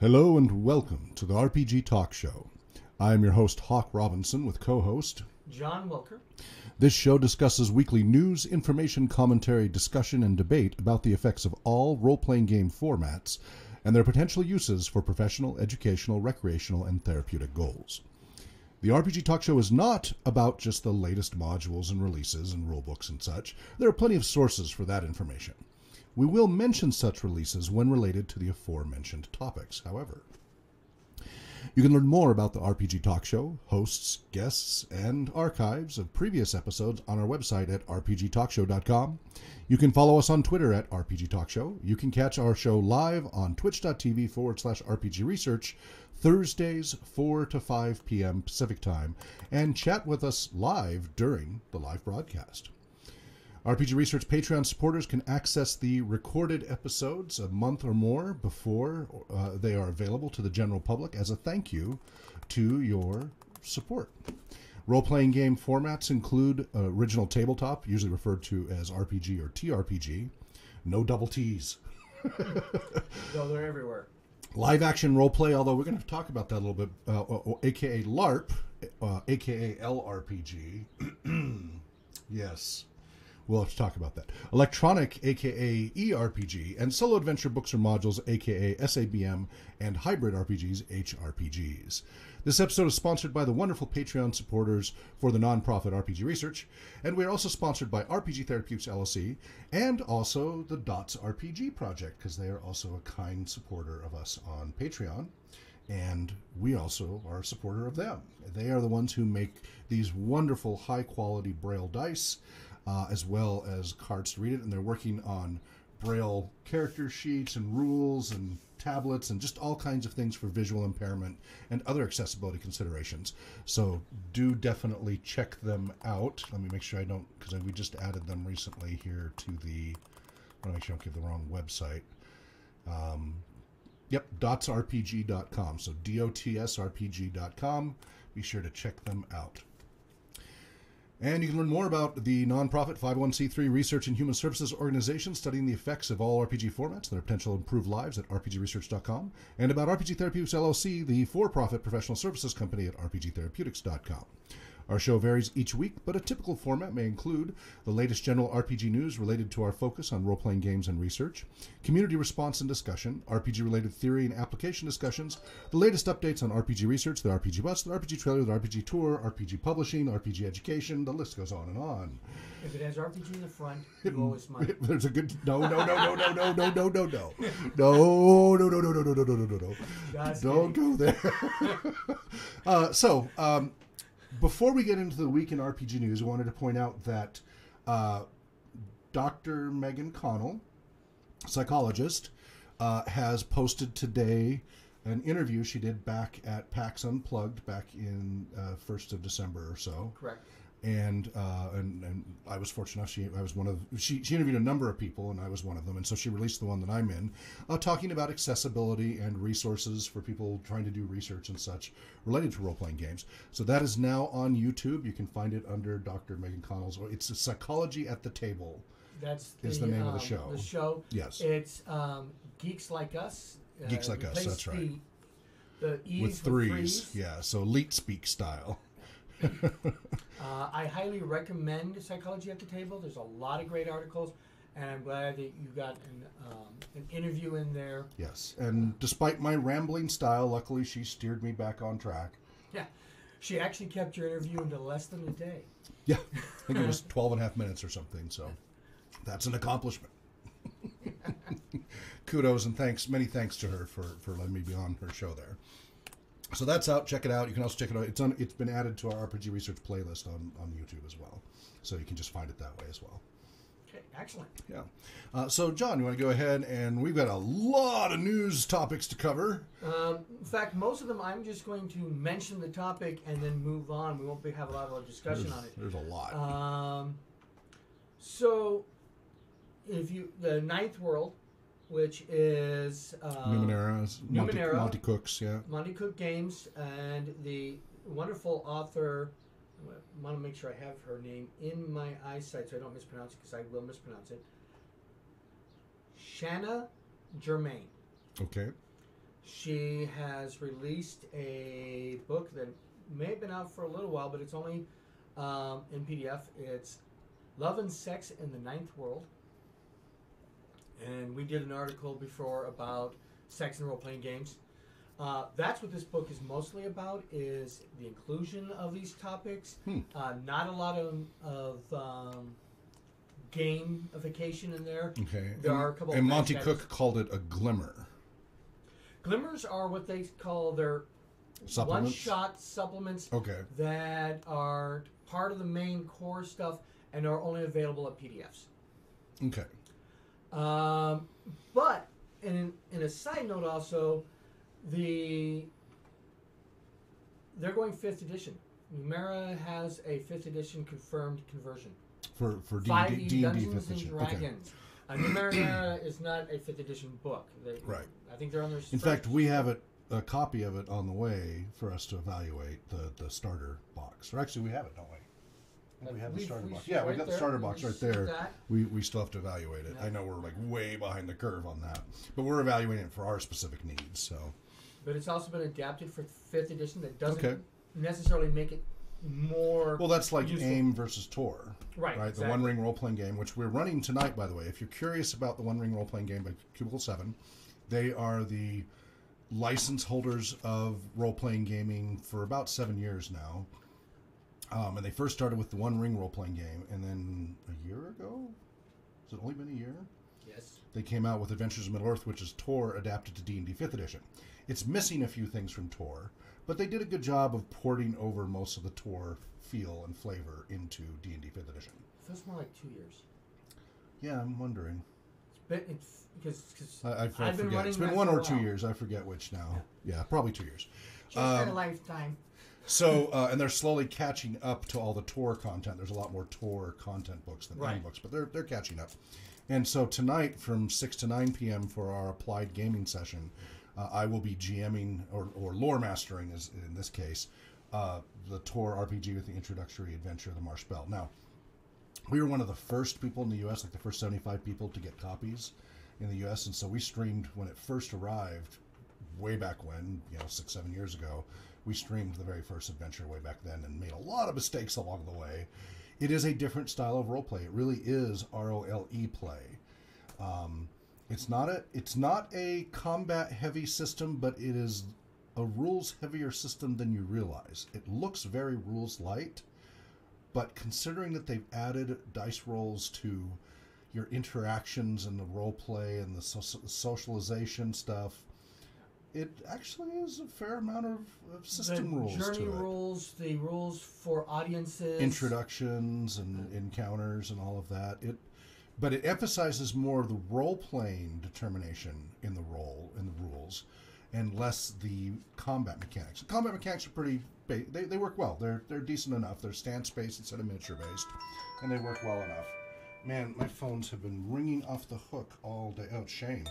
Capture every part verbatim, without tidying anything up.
Hello and welcome to the R P G Talk Show. I am your host, Hawk Robinson, with co-host John Wilker. This show discusses weekly news, information, commentary, discussion, and debate about the effects of all role-playing game formats and their potential uses for professional, educational, recreational, and therapeutic goals. The R P G Talk Show is not about just the latest modules and releases and rulebooks and such. There are plenty of sources for that information. We will mention such releases when related to the aforementioned topics, however. You can learn more about the R P G Talk Show, hosts, guests, and archives of previous episodes on our website at r p g talk show dot com. You can follow us on Twitter at R P G Talk Show. You can catch our show live on twitch.tv forward slash RPG Research, Thursdays, four to five p m Pacific Time, and chat with us live during the live broadcast. R P G Research Patreon supporters can access the recorded episodes a month or more before uh, they are available to the general public as a thank you to your support. Role-playing game formats include uh, original tabletop, usually referred to as R P G or T R P G. No double T's. No, they're everywhere. Live-action role-play, although we're going to talk about that a little bit, uh, or, or, a k a. LARP, uh, a k a. L R P G. Yes. We'll have to talk about that. Electronic, a k a. E R P G, and solo adventure books or modules, a k a. S A B M, and hybrid R P Gs, H R P Gs. This episode is sponsored by the wonderful Patreon supporters for the nonprofit R P G Research, and we are also sponsored by R P G Therapeutics L L C, and also the Dots R P G Project, because they are also a kind supporter of us on Patreon, and we also are a supporter of them. They are the ones who make these wonderful, high-quality Braille dice, Uh, as well as cards to read it, and they're working on Braille character sheets and rules and tablets and just all kinds of things for visual impairment and other accessibility considerations. So do definitely check them out. Let me make sure I don't, because we just added them recently here to the, I want to make sure I don't give the wrong website. Um, yep, dots r p g dot com. So D O T S R P G dot com. Be sure to check them out. And you can learn more about the nonprofit five oh one c three Research and Human Services Organization studying the effects of all R P G formats and their potential to improve lives at r p g research dot com, and about R P G Therapeutics L L C, the for-profit professional services company at r p g therapeutics dot com. Our show varies each week, but a typical format may include the latest general R P G news related to our focus on role-playing games and research, community response and discussion, R P G-related theory and application discussions, the latest updates on R P G research, the R P G Bus, the R P G Trailer, the R P G Tour, R P G Publishing, R P G Education, the list goes on and on. If it has R P G in the front, it, you always might. It, there's a good... No, no, no, no, no, no, no, no, no, no. No, no, no, no, no, no, no, no, no, no. Don't kidding. Go there. uh, so, um... Before we get into the week in R P G news, I wanted to point out that uh, Doctor Megan Connell, psychologist, uh, has posted today an interview she did back at PAX Unplugged back in uh, first of December or so. Correct. And, uh, and and I was fortunate enough, she, I was one of, she, she interviewed a number of people, and I was one of them, and so she released the one that I'm in, uh, talking about accessibility and resources for people trying to do research and such related to role-playing games. So that is now on YouTube. You can find it under Doctor Megan Connell's, or it's Psychology at the Table. That's the, is the name um, of the show. The show. Yes. It's um, Geeks Like Us. Uh, Geeks Like Us, that's right. The, the E's with threes. With threes. Yeah, so leet speak style. uh, I highly recommend Psychology at the Table. There's a lot of great articles, and I'm glad that you got an, um, an interview in there. Yes, and uh, despite my rambling style, luckily she steered me back on track. Yeah, she actually kept your interview into less than a day. Yeah, I think it was twelve and a half minutes or something, so that's an accomplishment. Kudos and thanks, many thanks to her for, for letting me be on her show there. So that's out. Check it out. You can also check it out. It's on. It's been added to our R P G Research playlist on, on YouTube as well. So you can just find it that way as well. Okay, excellent. Yeah. Uh, so, John, you want to go ahead? And we've got a lot of news topics to cover. Um, in fact, most of them I'm just going to mention the topic and then move on. We won't be, have a lot of discussion there's, on it. There's a lot. Um, so, if you the Ninth World... which is uh, Numenera, Numenera, Monte Cook's, yeah, Monte Cook Games, and the wonderful author. I want to make sure I have her name in my eyesight so I don't mispronounce it, because I will mispronounce it. Shanna Germain. Okay. She has released a book that may have been out for a little while, but it's only um, in P D F. It's Love and Sex in the Ninth World. And we did an article before about sex and role-playing games. Uh, that's what this book is mostly about, is the inclusion of these topics. Hmm. Uh, not a lot of, of um, gamification in there. Okay. There and, are a couple and of Monte Cook called it a glimmer. Glimmers are what they call their one-shot supplements okay. that are part of the main core stuff and are only available at P D Fs. Okay. Um, but, in, in a side note also, the they're going fifth edition. Numenera has a fifth edition confirmed conversion. For, for D and D, D and D Dungeons fifth edition. And Dragons. Okay. Uh, Numenera is not a fifth edition book. They, right. I think they're on their... In fact, we have it, a copy of it on the way for us to evaluate the, the starter box. Or actually, we have it, don't we? Like we have the starter box. Yeah, we got the starter box right there. We we still have to evaluate it. Yeah. I know we're like way behind the curve on that, but we're evaluating it for our specific needs. So, but it's also been adapted for fifth edition that doesn't okay. necessarily make it more. Well, that's like useful. AIM versus Tor, right? Right, exactly. The One Ring role playing game, which we're running tonight, by the way. If you're curious about the One Ring role playing game by Cubicle seven, they are the license holders of role playing gaming for about seven years now. Um, and they first started with the One Ring role-playing game, and then a year ago? Has it only been a year? Yes. They came out with Adventures of Middle-earth, which is Tor adapted to D and D fifth edition. It's missing a few things from Tor, but they did a good job of porting over most of the Tor feel and flavor into D and D fifth edition. Feels more like two years. Yeah, I'm wondering. It's been, it's, cause, cause I, I, I I've forget. Been running It's been one or two years. I forget which now. Yeah, yeah probably two years. Just um, a lifetime. So, uh, and they're slowly catching up to all the Tor content. There's a lot more Tor content books than right. AIM books, but they're, they're catching up. And so tonight from six to nine p m for our applied gaming session, uh, I will be GMing or, or lore mastering is, in this case, uh, the Tor R P G with the introductory adventure of the Marsh Bell. Now, we were one of the first people in the U S, like the first seventy-five people to get copies in the U S, and so we streamed when it first arrived way back when, you know, six, seven years ago. We streamed the very first adventure way back then and made a lot of mistakes along the way. It is a different style of role play. It really is R O L E play. Um, it's not a it's not a combat heavy system, but it is a rules heavier system than you realize. It looks very rules light, but considering that they've added dice rolls to your interactions and the role play and the so socialization stuff. It actually is a fair amount of, of system the rules. Journey to it. rules, the rules for audiences, introductions and encounters, and all of that. It, but it emphasizes more the role-playing determination in the role in the rules, and less the combat mechanics. The combat mechanics are pretty. Ba they they work well. They're they're decent enough. They're stance-based instead of miniature-based, and they work well enough. Man, my phones have been ringing off the hook all day. Oh, it's shame.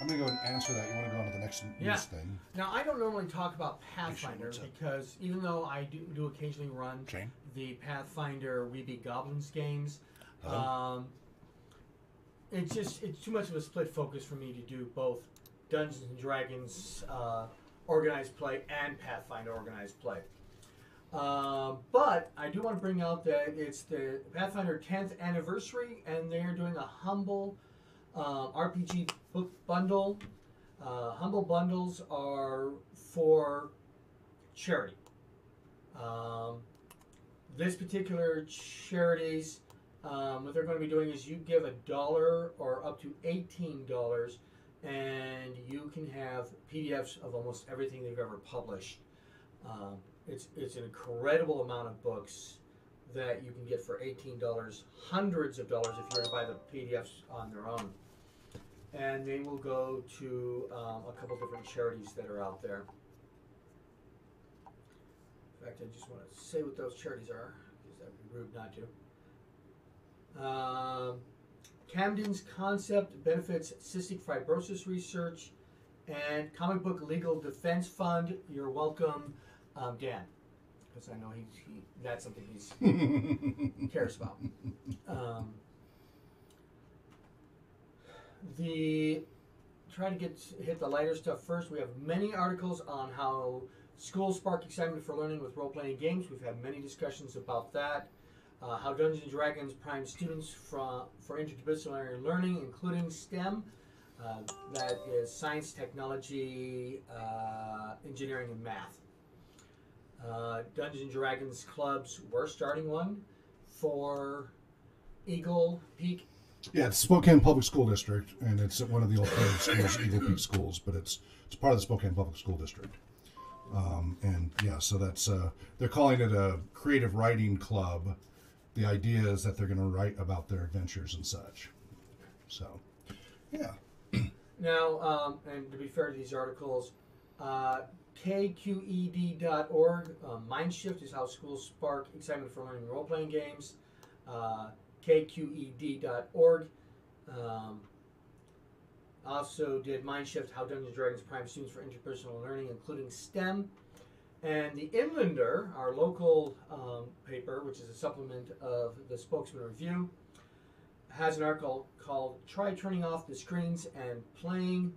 I'm going to go and answer that. You want to go on to the next yeah. news thing? Now, I don't normally talk about Pathfinder because even though I do, do occasionally run Chain. the Pathfinder We Be Goblins games, oh. um, it's just it's too much of a split focus for me to do both Dungeons and Dragons uh, organized play and Pathfinder organized play. Uh, but I do want to bring out that it's the Pathfinder tenth anniversary, and they're doing a humble... Uh, R P G book bundle. Uh, humble bundles are for charity. Um, this particular charities, um, what they're going to be doing is you give a dollar or up to eighteen dollars, and you can have P D Fs of almost everything they've ever published. Um, it's, it's an incredible amount of books that you can get for eighteen dollars, hundreds of dollars if you were to buy the P D Fs on their own. And they will go to um, a couple different charities that are out there. In fact, I just want to say what those charities are, because that would be rude not to. Um, Camden's Concept benefits cystic fibrosis research, and Comic Book Legal Defense Fund. You're welcome, um, Dan. I know he, he, that's something he cares about. Um, the try to get hit the lighter stuff first. We have many articles on how schools spark excitement for learning with role-playing games. We've had many discussions about that. Uh, how Dungeons and Dragons primes students from, for interdisciplinary learning, including STEM. Uh, that is science, technology, uh, engineering, and math. Uh, Dungeons and Dragons clubs, we're starting one for Eagle Peak. Yeah, it's Spokane Public School District, and it's at one of the old public schools, Eagle Peak schools, but it's it's part of the Spokane Public School District. Um, and yeah, so that's uh, they're calling it a creative writing club. The idea is that they're going to write about their adventures and such. So, yeah. Now, um, and to be fair to these articles, uh, K Q E D dot org, uh, MindShift is how schools spark excitement for learning role-playing games. Uh, K Q E D dot org. Um, also did MindShift, how Dungeons and Dragons prime students for interpersonal learning, including STEM. And the Inlander, our local um, paper, which is a supplement of the Spokesman Review, has an article called Try Turning Off the Screens and Playing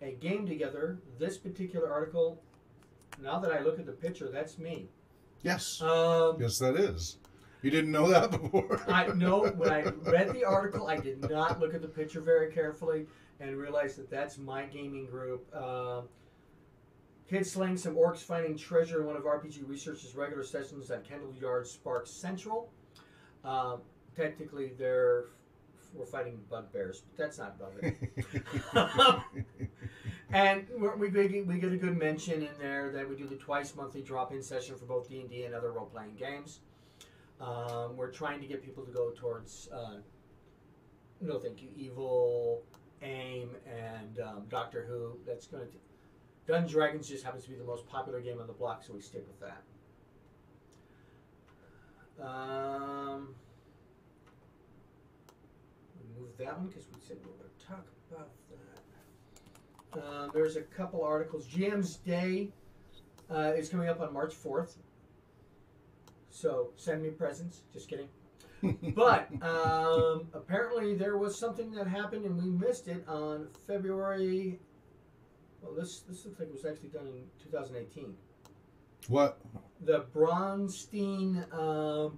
a Game Together. This particular article, now that I look at the picture, that's me. Yes. Um, yes, that is. You didn't know that before? I No, when I read the article, I did not look at the picture very carefully and realized that that's my gaming group. Uh, kids slaying some orcs, finding treasure in one of R P G Research's regular sessions at Kendall Yard Spark Central. Uh, technically, they're we're fighting bugbears, but that's not bugbear. And we're, we, we get a good mention in there that we do the twice-monthly drop-in session for both D and D and other role-playing games. Um, we're trying to get people to go towards uh, No Thank You, Evil, AIM, and um, Doctor Who. That's going to Dungeons and Dragons just happens to be the most popular game on the block, so we stick with that. Um, we move that one because we said we were going to talk about that. Um, there's a couple articles. G M's Day uh, is coming up on March fourth. So, send me presents. Just kidding. But, um, apparently there was something that happened and we missed it on February... Well, this, this looks like it was actually done in two thousand eighteen. What? The Bronstein um,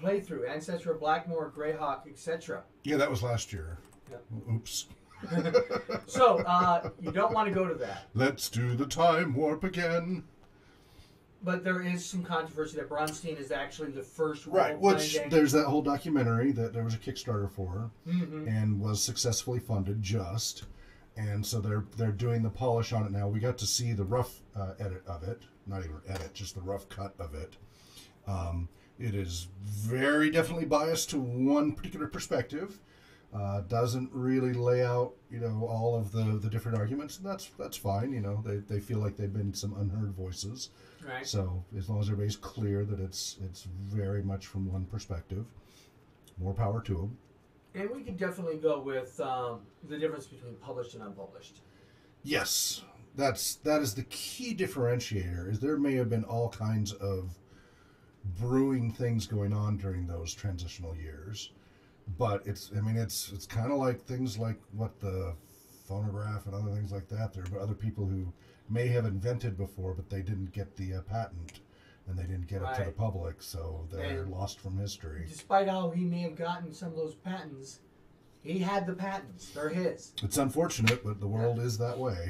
playthrough, Ancestor of Blackmoor, Greyhawk, et cetera. Yeah, that was last year. Yep. Oops. So, uh, you don't want to go to that. Let's do the time warp again. But there is some controversy that Bronstein is actually the first right, which game. There's that whole documentary that there was a Kickstarter for, mm-hmm. and was successfully funded just, and so they're they're doing the polish on it now. We got to see the rough uh, edit of it, not even edit, just the rough cut of it. Um, it is very definitely biased to one particular perspective. Uh, doesn't really lay out, you know, all of the, the different arguments. That's that's fine, you know. They they feel like they've been some unheard voices. Right. So as long as everybody's clear that it's it's very much from one perspective, more power to them. And we can definitely go with um, the difference between published and unpublished. Yes, that's that is the key differentiator. Is there may have been all kinds of brewing things going on during those transitional years. But it's, I mean, it's it's kind of like things like what the phonograph and other things like that. There are other people who may have invented before, but they didn't get the uh, patent, and they didn't get right. it to the public, so they're and lost from history. Despite how he may have gotten some of those patents, he had the patents. They're his. It's unfortunate, but the world yeah. is that way.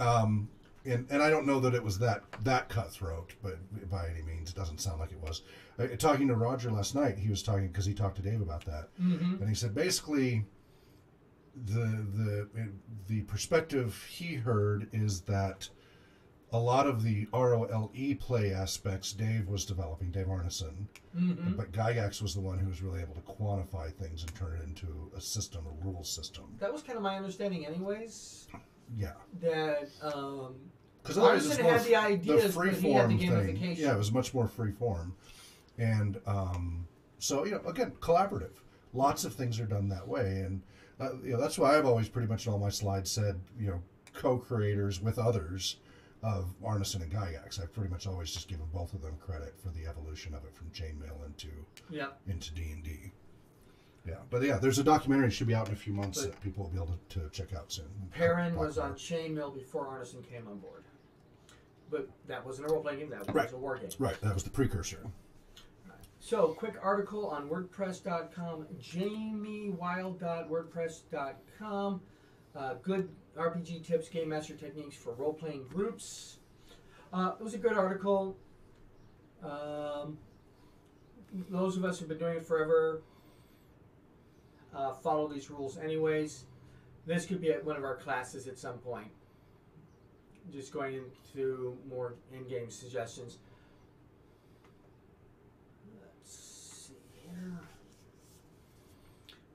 um, and and I don't know that it was that that cutthroat, but by any means, it doesn't sound like it was. Talking to Roger last night, he was talking because he talked to Dave about that, mm-hmm. and he said basically the the the perspective he heard is that a lot of the role play aspects Dave was developing, Dave Arneson, mm-hmm. but Gygax was the one who was really able to quantify things and turn it into a system, a rule system. That was kind of my understanding, anyways. Yeah. That. Um, because Arneson had the ideas, but he had the gamification. Yeah, it was much more free form. And um, so, you know, again, collaborative. Lots of things are done that way. And, uh, you know, that's why I've always pretty much in all my slides said, you know, co-creators with others of Arneson and Gygax. I pretty much always just give both of them credit for the evolution of it from Chainmail into yeah. into D and D. Yeah, but yeah, there's a documentary that should be out in a few months but that people will be able to, to check out soon. Perrin was on Chainmail before Arneson came on board. But that wasn't a role-playing game, that was right. a war game. Right, that was the precursor. So, quick article on WordPress dot com, jamie wild dot wordpress dot com. Uh, good R P G tips, game master techniques for role-playing groups. Uh, it was a good article. Um, those of us who've been doing it forever uh, follow these rules anyways. This could be at one of our classes at some point. Just going into more in-game suggestions.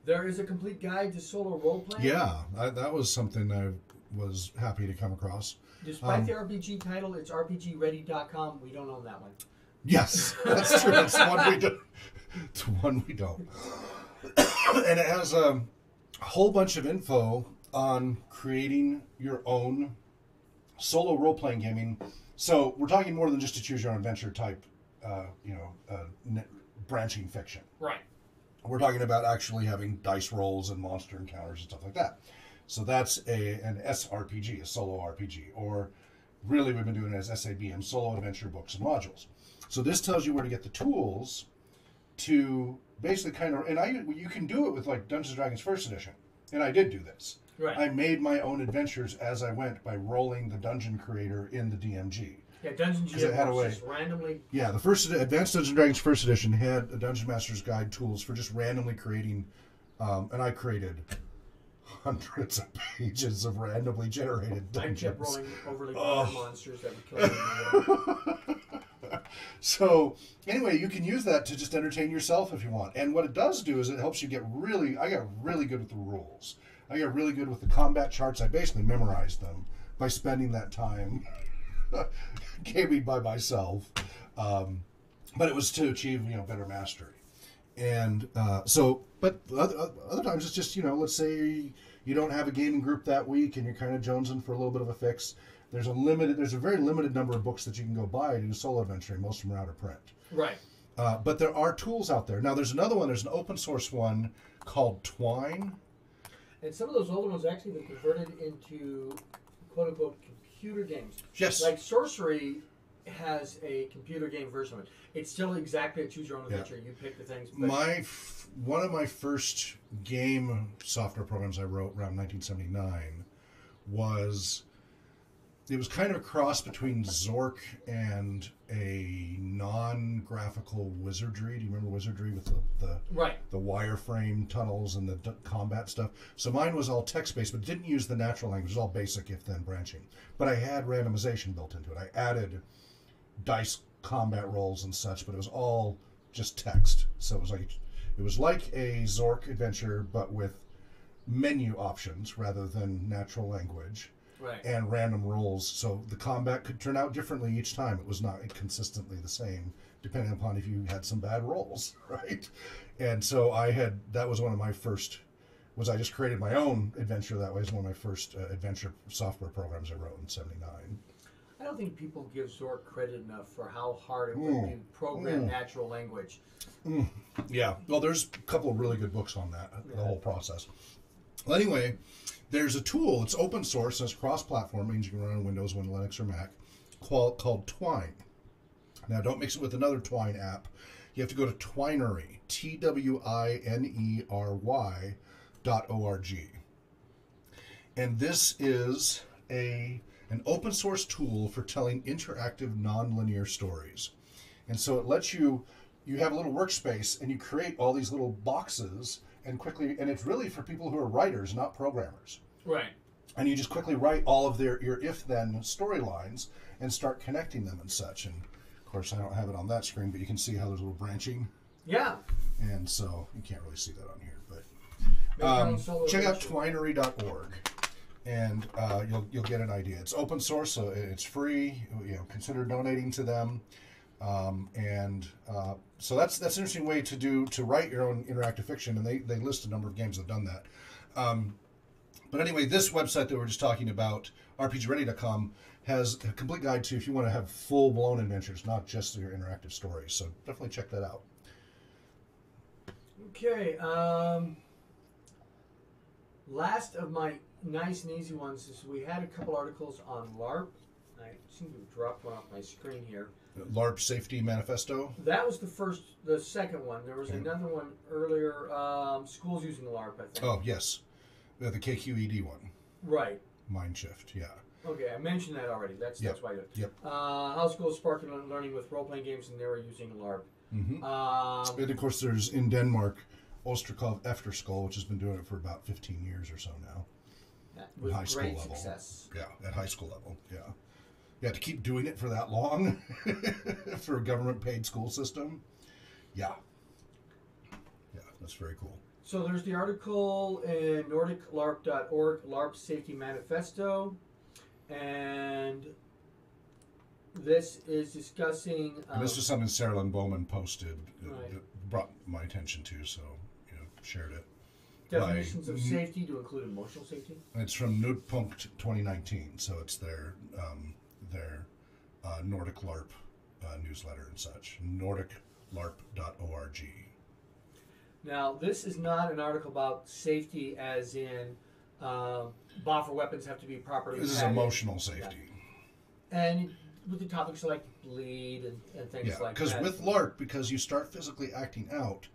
There is a complete guide to solo roleplaying. Yeah, I, that was something I was happy to come across. Despite um, the R P G title, it's r p g ready dot com. We don't own that one. Yes, that's true. It's one we do. It's one we don't. And it has a whole bunch of info on creating your own solo roleplaying game. I mean, so we're talking more than just a choose your own adventure type, uh, you know, uh, branching fiction. Right. We're talking about actually having dice rolls and monster encounters and stuff like that. So that's a an S R P G, a solo R P G, or really we've been doing it as S A B M, solo adventure books and modules. So this tells you where to get the tools to basically kind of, and I you can do it with like Dungeons and Dragons First Edition, and I did do this. Right. I made my own adventures as I went by rolling the dungeon creator in the D M G. Yeah, Dungeons and Dragons just randomly. Yeah, the first Advanced Dungeons and Dragons First Edition had a Dungeon Master's Guide tools for just randomly creating, um, and I created hundreds of pages of randomly generated dungeons. I kept rolling overly oh. monsters that would kill me. So anyway, you can use that to just entertain yourself if you want. And what it does do is it helps you get really. I got really good with the rules. I got really good with the combat charts. I basically memorized them by spending that time. Gaming by myself, um, but it was to achieve you know better mastery, and uh, so. But other, other times it's just you know let's say you don't have a gaming group that week and you're kind of jonesing for a little bit of a fix. There's a limited, there's a very limited number of books that you can go buy to do solo adventuring. Most of them are out of print. Right. Uh, but there are tools out there now. There's another one. There's an open source one called Twine, and some of those older ones actually been converted into quote unquote. Computer games. Yes. Like Sorcery has a computer game version of it. It's still exactly a choose your own adventure. Yeah. You pick the things. My f one of my first game software programs I wrote around nineteen seventy-nine was it was kind of a cross between Zork and a non-graphical Wizardry. Do you remember Wizardry with the the, right. the wireframe tunnels and the d combat stuff? So mine was all text-based, but didn't use the natural language. It was all basic if-then branching. But I had randomization built into it. I added dice combat rolls and such, but it was all just text. So it was like it was like a Zork adventure, but with menu options rather than natural language. Right. And random rolls, so the combat could turn out differently each time. It was not consistently the same, depending upon if you had some bad rolls, right? And so I had, that was one of my first, was I just created my own adventure that way. It was one of my first uh, adventure software programs I wrote in seventy-nine. I don't think people give Zork credit enough for how hard it mm. would be to program mm. natural language. Mm. Yeah, well, there's a couple of really good books on that, yeah. the whole process. Well, anyway... There's a tool, it's open source, and it's cross-platform, means you can run on Windows, Windows, Linux, or Mac, called, called Twine. Now, don't mix it with another Twine app. You have to go to Twinery, T W I N E R Y dot O R G. And this is a, an open source tool for telling interactive, non-linear stories. And so it lets you, you have a little workspace, and you create all these little boxes and quickly, and it's really for people who are writers, not programmers. Right. And you just quickly write all of their your if-then storylines and start connecting them and such. And of course, I don't have it on that screen, but you can see how there's a little branching. Yeah. And so you can't really see that on here, but um, check out twinery dot org, and uh, you'll you'll get an idea. It's open source, so it's free. You know, consider donating to them. Um, and uh, so that's that's an interesting way to do to write your own interactive fiction, and they, they list a number of games that have done that. Um, but anyway, this website that we were just talking about, r p g ready dot com, has a complete guide to if you want to have full blown adventures, not just your interactive stories. So definitely check that out. Okay. Um, last of my nice and easy ones is we had a couple articles on LARP. I seem to have dropped one off my screen here. LARP Safety Manifesto? That was the first, the second one. There was okay. another one earlier, um, schools using LARP, I think. Oh, yes. The K Q E D one. Right. MindShift, yeah. Okay, I mentioned that already. That's yep. that's why I did it. Yep. Uh, how schools sparked learning with role-playing games, and they were using LARP. Mm-hmm. um, and, of course, there's, in Denmark, Osterkov Efterskole, which has been doing it for about fifteen years or so now. That was high great school success. Level. Yeah, at high school level, yeah. Yeah, to keep doing it for that long for a government-paid school system. Yeah. Yeah, that's very cool. So there's the article in nordic larp dot org, LARP Safety Manifesto. And this is discussing... Um, and this is something Sarah Lynn Bowman posted right. that brought my attention to, so you know, shared it. Definitions by, of safety to include emotional safety. It's from Nutpunkt twenty nineteen, so it's their... Um, their uh, Nordic LARP uh, newsletter and such, nordic larp dot org. Now, this is not an article about safety as in uh, boffer weapons have to be properly This padded. Is emotional safety. Yeah. And with the topics like bleed and, and things yeah, like that. Yeah, because with LARP, because you start physically acting out,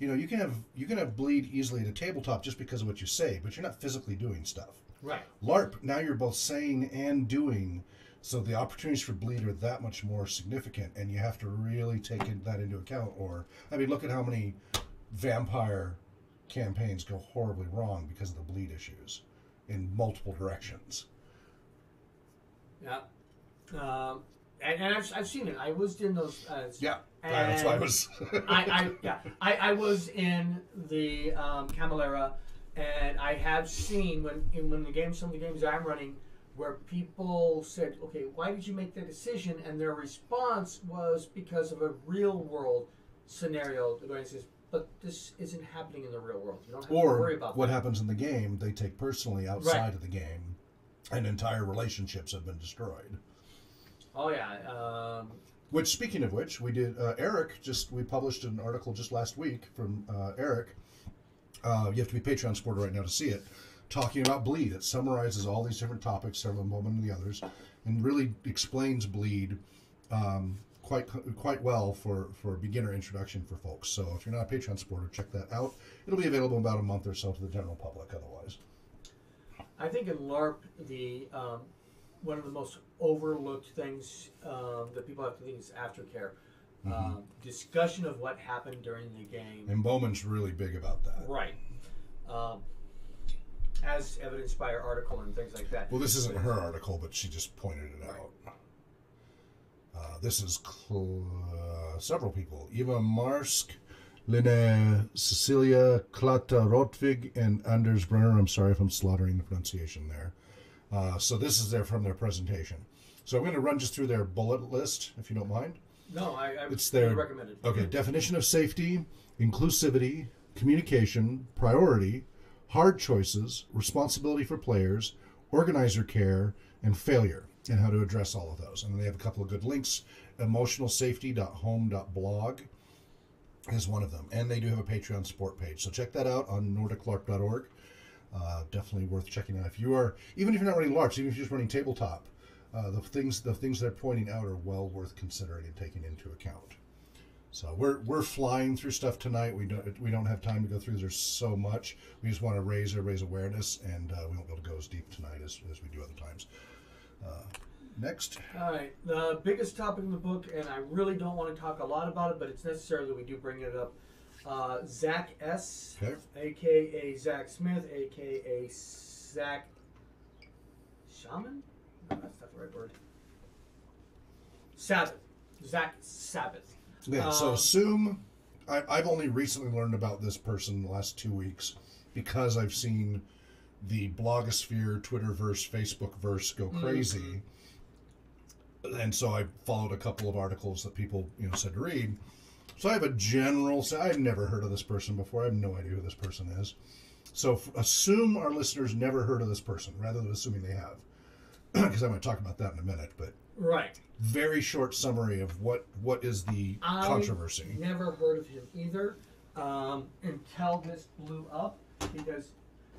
you know, you can have you can have bleed easily at a tabletop just because of what you say, but you're not physically doing stuff. Right. LARP, now you're both saying and doing. So the opportunities for bleed are that much more significant, and you have to really take in, that into account. Or, I mean, look at how many vampire campaigns go horribly wrong because of the bleed issues in multiple directions. Yeah. Um, and and I've, I've seen it. I was in those... Uh, yeah, and that's why I was... I, I, yeah, I, I was in the um, Camelera, and I have seen, when in when the games, some of the games I'm running... where people said, okay, why did you make that decision? And their response was because of a real-world scenario. But this isn't happening in the real world. You don't have or to worry about that. Or what happens in the game, they take personally outside right. of the game, and entire relationships have been destroyed. Oh, yeah. Um, which, speaking of which, we did, uh, Eric, just we published an article just last week from uh, Eric. Uh, you have to be Patreon supporter right now to see it. Talking about bleed. It summarizes all these different topics, several of them and the others, and really explains bleed um, quite quite well for, for beginner introduction for folks. So if you're not a Patreon supporter, check that out. It'll be available in about a month or so to the general public otherwise. I think in LARP, the um, one of the most overlooked things um, that people have to think is aftercare. Mm-hmm. um, discussion of what happened during the game. And Bowman's really big about that. Right. Um, as evidenced by her article and things like that. Well, this isn't her article, but she just pointed it out. Uh, this is uh, several people. Eva Marsk, Linnea, Cecilia, Klata Rotvig, and Anders Brenner. I'm sorry if I'm slaughtering the pronunciation there. Uh, so this is their, from their presentation. So I'm going to run just through their bullet list, if you don't mind. No, I, I it's their, recommend it. Okay, definition of safety, inclusivity, communication, priority, hard choices, responsibility for players, organizer care, and failure, and how to address all of those. And then they have a couple of good links. emotional safety dot home dot blog is one of them. And they do have a Patreon support page. So check that out on nordic larp dot org. Uh, definitely worth checking out. If you are, even if you're not running LARPs, even if you're just running tabletop, uh, the things the things they're pointing out are well worth considering and taking into account. So we're we're flying through stuff tonight. We don't we don't have time to go through. There's so much. We just want to raise everybody's awareness, and uh, we won't be able to go as deep tonight as, as we do other times. Uh, next. All right. The biggest topic in the book, and I really don't want to talk a lot about it, but it's necessary that we do bring it up. Uh, Zach S, okay. A K A Zach Smith, A K A Zach Shaman. No, that's not the right word. Sabbath. Zach Sabbath. Yeah, so assume, I, I've only recently learned about this person in the last two weeks because I've seen the blogosphere, Twitterverse, Facebookverse go crazy. Mm-hmm. And so I followed a couple of articles that people you know said to read. So I have a general, so I've never heard of this person before. I have no idea who this person is. So assume our listeners never heard of this person rather than assuming they have. Because I'm going to talk about that in a minute, but... Right. Very short summary of what, what is the I controversy. I've never heard of him either. um, until this blew up, because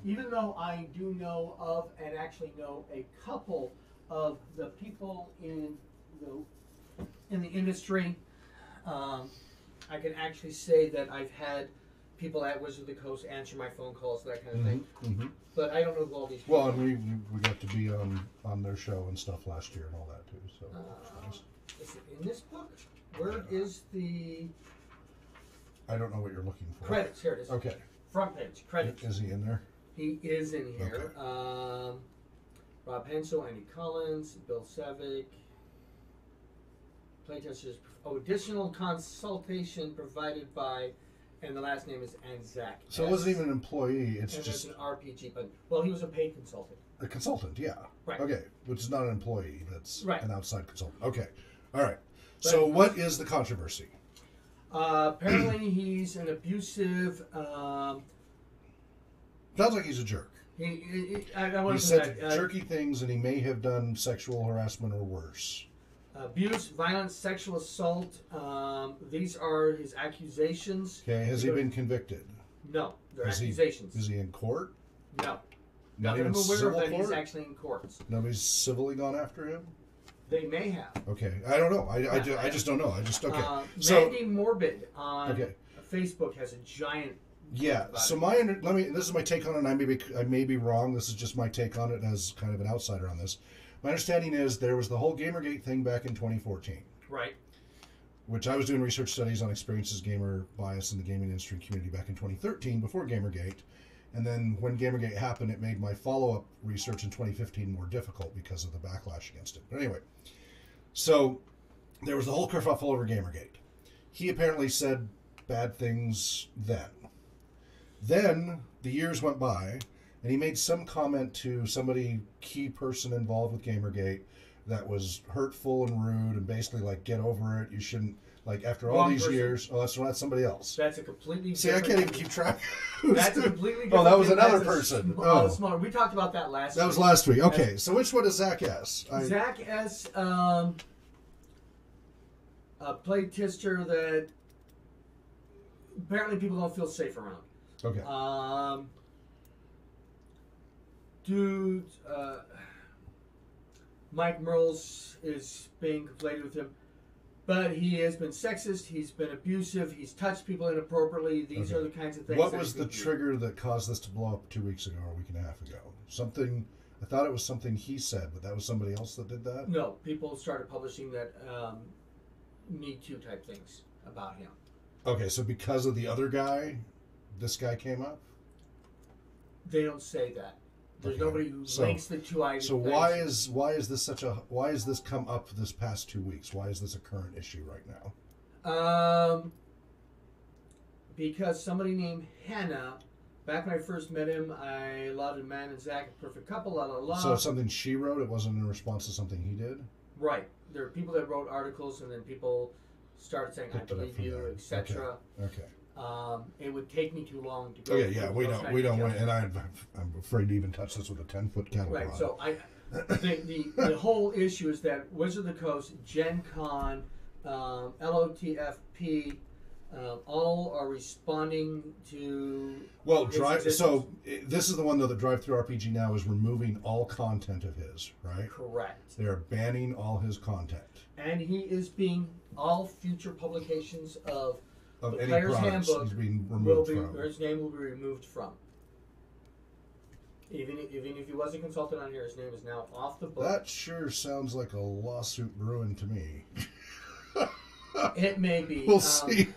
even though I do know of and actually know a couple of the people in the in the industry, um, I can actually say that I've had people at Wizard of the Coast answer my phone calls, that kind of thing. Mm-hmm. But I don't know who all these people well, are. Well, and we, we got to be on, on their show and stuff last year and all that, too. So uh, nice. Is it in this book? Where is the... I don't know what you're looking for. Credits, here it is. Okay. Front page, credits. Is he in there? He is in here. Okay. Um, Rob Hensel, Andy Collins, Bill Savick. Playtesters. Oh, additional consultation provided by... And the last name is Anzac. So it wasn't even an employee. It's and just an R P G. But well, he was a paid consultant. A consultant, yeah. Right. Okay, which is not an employee. That's right. An outside consultant. Okay, all right. But so what is the controversy? Uh, apparently, he's an abusive. Um, Sounds like he's a jerk. He, he, he, I, I want he to said that, jerky uh, things, and he may have done sexual harassment or worse. Abuse, violence, sexual assault. Um, these are his accusations. Okay, has he been convicted? No, they're is accusations. He, is he in court? No. Not even civil court? He's actually in court. Nobody's civilly gone after him? They may have. Okay, I don't know. I, yeah, I, just, I just don't know. I just, okay. Uh, so, Mandy Morbid on okay. Facebook has a giant... Yeah, so my, let me, this is my take on it. I may, be, I may be wrong. This is just my take on it as kind of an outsider on this. My understanding is there was the whole Gamergate thing back in twenty fourteen. Right. Which I was doing research studies on experiences, gamer bias in the gaming industry community back in twenty thirteen before Gamergate. And then when Gamergate happened, it made my follow-up research in twenty fifteen more difficult because of the backlash against it. But anyway, so there was the whole kerfuffle over Gamergate. He apparently said bad things then. Then the years went by. And he made some comment to somebody, key person involved with Gamergate, that was hurtful and rude and basically like, get over it. You shouldn't, like, after all Wrong these person. years. Oh, that's not somebody else. That's a completely See, different... See, I can't even keep track. That's a completely different... Oh, that was another person. Sm oh, smaller. We talked about that last that week. That was last week. Okay, so which one is Zach S? I... Zach S, um, a playtester that apparently people don't feel safe around. Okay. Um... Dude, uh, Mike Mearls is being conflated with him, but he has been sexist, he's been abusive, he's touched people inappropriately, these okay. are the kinds of things. What was the trigger that caused this to blow up two weeks ago or a week and a half ago? Something, I thought it was something he said, but that was somebody else that did that? No, people started publishing that um, Me Too type things about him. Okay, so because of the other guy, this guy came up? They don't say that. There's okay. nobody who so, links the two items. So why is why is this such a why is this come up this past two weeks? Why is this a current issue right now? Um, because somebody named Hannah. Back when I first met him, I lauded man and Zach a perfect couple. La la la. So something she wrote. It wasn't in response to something he did. Right. There are people that wrote articles, and then people started saying Picked I believe you, et cetera. Okay. okay. Um, it would take me too long to go. Okay, yeah, we don't, we don't, wait, and I'm, I'm afraid to even touch this with a ten foot cattle prod. Right, so I, the, the, the whole issue is that Wizard of the Coast, Gen Con, um, L O T F P, uh, all are responding to. Well, drive. So it, this is the one though that Drive Through R P G now is removing all content of his, right? Correct. They are banning all his content, and he is being all future publications of. Of the any player's handbook being will be, from. his name will be removed from. Even if, even if he was a consultant on here, his name is now off the book. That sure sounds like a lawsuit brewing to me. It may be. We'll um, see.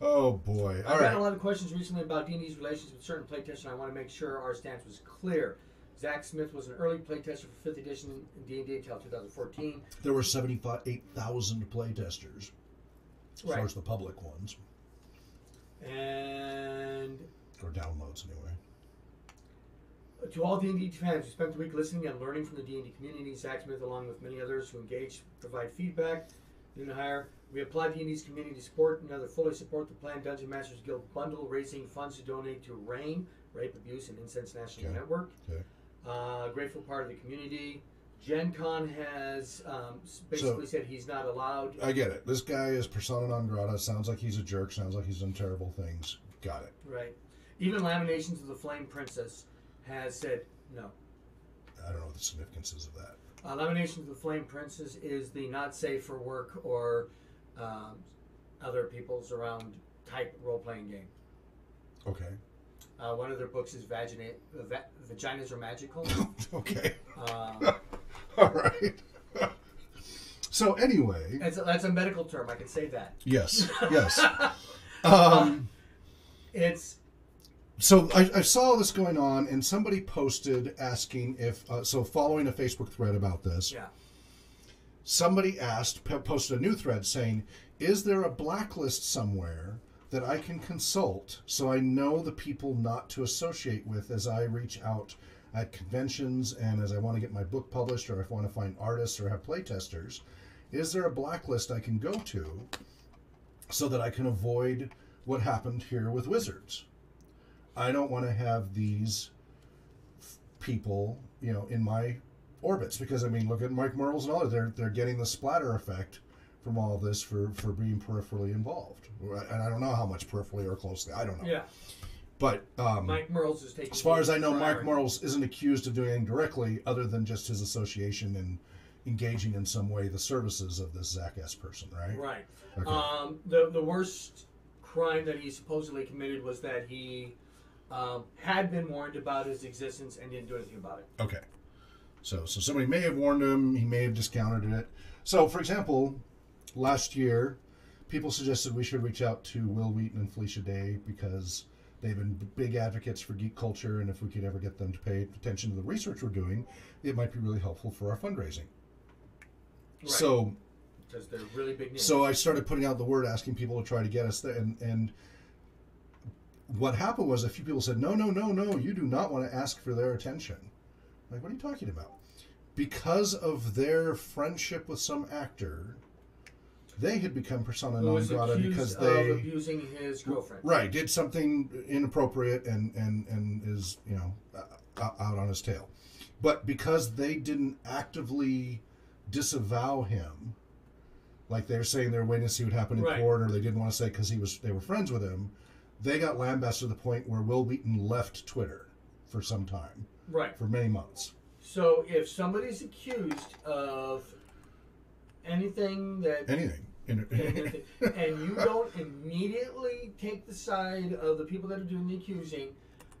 Oh boy! All I've right. had a lot of questions recently about D and D's relations with certain playtesters, and I want to make sure our stance was clear. Zach Smith was an early playtester for fifth edition D and D until two thousand fourteen. There were seventy-eight thousand playtesters. As right. far as the public ones. And... Or downloads, anyway. To all D and D fans who spent the week listening and learning from the D and D community, Zach Smith, along with many others who engage, provide feedback, and hire. We applaud D and D's community support and other fully support the planned Dungeon Masters Guild bundle, raising funds to donate to RAIN, Rape, Abuse, and Incense National okay. Network. Okay. Uh, grateful part of the community. Gen Con has um, basically so, said he's not allowed. I get it. This guy is persona non grata. Sounds like he's a jerk. Sounds like he's done terrible things. Got it. Right. Even Laminations of the Flame Princess has said no. I don't know what the significance is of that. Uh, Laminations of the Flame Princess is the not safe for work or um, other people's around type role-playing game. Okay. Uh, one of their books is Vagina- Va- Vaginas Are Magical. Okay. Um, All right. So anyway. That's a, that's a medical term. I can say that. Yes. Yes. um, um, it's... So I, I saw this going on, and somebody posted asking if, uh, so following a Facebook thread about this, yeah. somebody asked, posted a new thread saying, is there a blacklist somewhere that I can consult so I know the people not to associate with as I reach out at conventions and as I want to get my book published or if I want to find artists or have playtesters? Is there a blacklist I can go to so that I can avoid what happened here with Wizards? I don't want to have these f- people, you know, in my orbits because, I mean, look at Mike Mearls and all that. They're, they're getting the splatter effect from all of this for, for being peripherally involved. And I don't know how much peripherally or closely. I don't know. Yeah. But um, Mike Mearls is taking... As far as I know, Mike Mearls isn't accused of doing anything directly other than just his association and engaging in some way the services of this Zach S. person, right? Right. Okay. Um, the, the worst crime that he supposedly committed was that he... Um, had been warned about his existence and didn't do anything about it. Okay. So so somebody may have warned him. He may have discounted it. So, for example, last year, people suggested we should reach out to Will Wheaton and Felicia Day because they've been big advocates for geek culture, and if we could ever get them to pay attention to the research we're doing, it might be really helpful for our fundraising. Right. So, because they're really big names. So I started putting out the word, asking people to try to get us there, and... and what happened was a few people said, no, no, no, no, you do not want to ask for their attention. I'm like, what are you talking about? Because of their friendship with some actor, they had become persona non grata because they... of abusing his girlfriend. Right, did something inappropriate and, and, and is, you know, out on his tail. But because they didn't actively disavow him, like they were saying they were waiting to see what happened in right. court, or they didn't want to say because he was they were friends with him, they got lambasted to the point where Will Wheaton left Twitter for some time. Right. For many months. So if somebody's accused of anything that... Anything. anything and you don't immediately take the side of the people that are doing the accusing,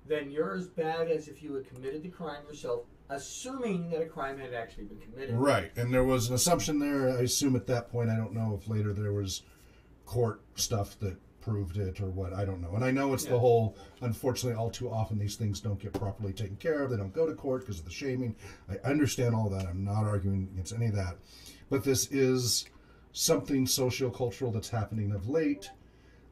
then you're as bad as if you had committed the crime yourself, assuming that a crime had actually been committed. Right. And there was an assumption there. I assume at that point, I don't know if later there was court stuff that proved it or what, I don't know. And I know it's yeah. the whole, unfortunately, all too often these things don't get properly taken care of. They don't go to court because of the shaming. I understand all that. I'm not arguing against any of that. But this is something socio-cultural that's happening of late.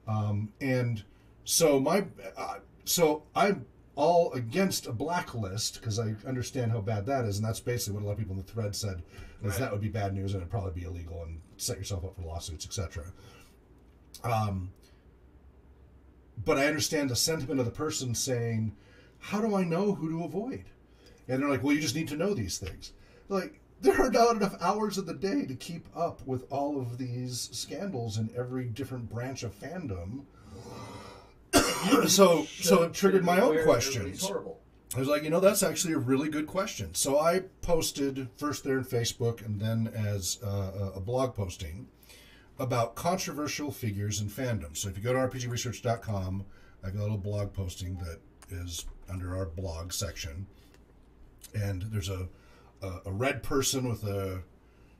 Um, and so my, uh, so I'm all against a blacklist because I understand how bad that is. And that's basically what a lot of people in the thread said, is right. that would be bad news and it'd probably be illegal and set yourself up for lawsuits, et cetera. Um, But I understand the sentiment of the person saying, how do I know who to avoid? And they're like, well, you just need to know these things. Like, there are not enough hours of the day to keep up with all of these scandals in every different branch of fandom. so so it triggered my own questions. I was like, you know, that's actually a really good question. So I posted first there in Facebook and then as uh, a blog posting about controversial figures in fandom. So if you go to r p g research dot com, I've got a little blog posting that is under our blog section. And there's a a, a red person with a,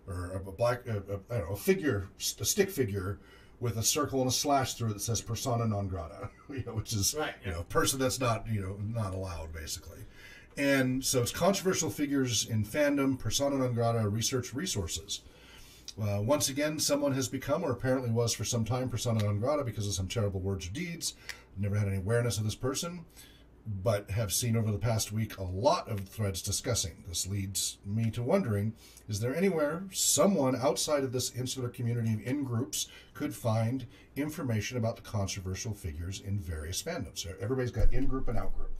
or a black, a, a, I don't know, a figure, a stick figure with a circle and a slash through it that says persona non grata, you know, which is, right, yeah. you know, a person that's not, you know, not allowed, basically. And so it's controversial figures in fandom, persona non grata, research resources. Uh, once again, someone has become, or apparently was for some time, persona non grata because of some terrible words or deeds. Never had any awareness of this person, but have seen over the past week a lot of threads discussing. This leads me to wondering, is there anywhere someone outside of this insular community of in-groups could find information about the controversial figures in various fandoms? So everybody's got in-group and out-group.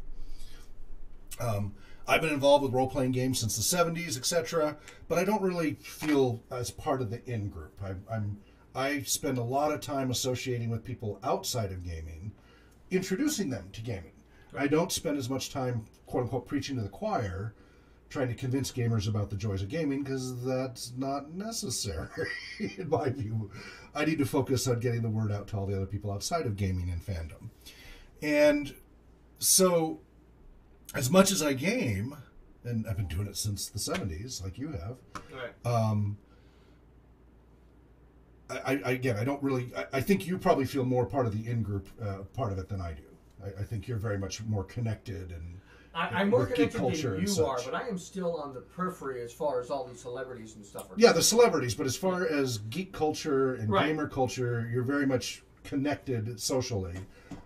Um, I've been involved with role-playing games since the seventies, et cetera, but I don't really feel as part of the in-group. I, I'm I spend a lot of time associating with people outside of gaming, introducing them to gaming. Right. I don't spend as much time, quote-unquote, preaching to the choir, trying to convince gamers about the joys of gaming, because that's not necessary, in my view. I need to focus on getting the word out to all the other people outside of gaming and fandom. And so, as much as I game, and I've been doing it since the seventies, like you have, right. um, I, I, again, I don't really, I, I think you probably feel more part of the in-group uh, part of it than I do. I, I think you're very much more connected and I, I'm more connected than you are, but I am still on the periphery as far as all these celebrities and stuff. Are yeah, the celebrities, but as far as geek culture and right. gamer culture, you're very much connected socially.